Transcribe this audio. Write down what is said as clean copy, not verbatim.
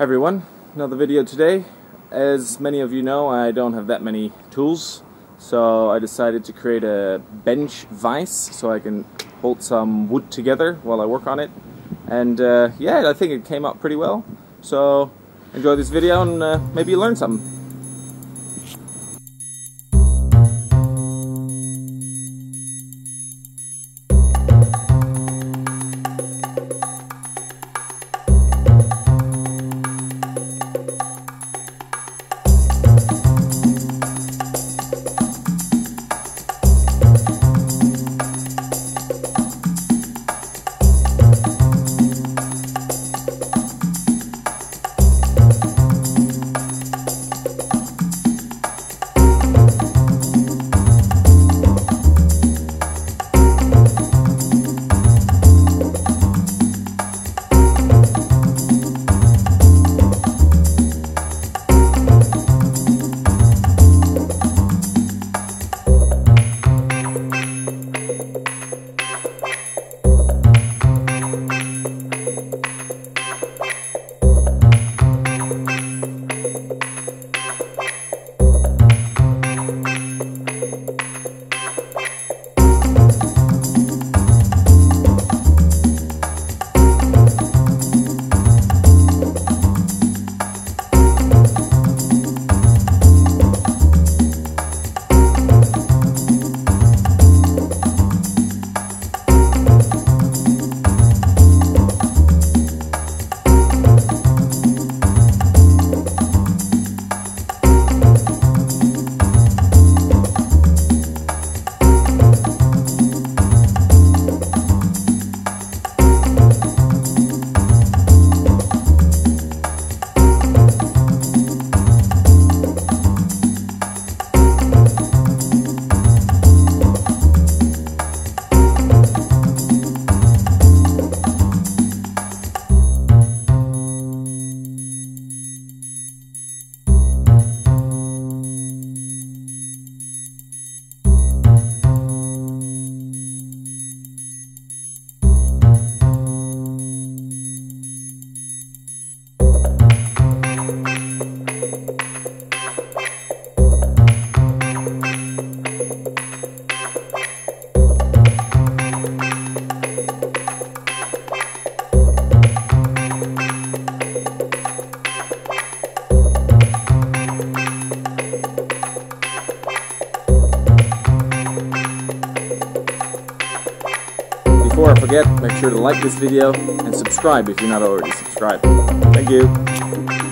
Hi everyone, another video today. As many of you know, I don't have that many tools, so I decided to create a bench vise so I can hold some wood together while I work on it. And yeah, I think it came out pretty well. So enjoy this video and maybe you learn something. Before I forget, make sure to like this video and subscribe if you're not already subscribed. Thank you.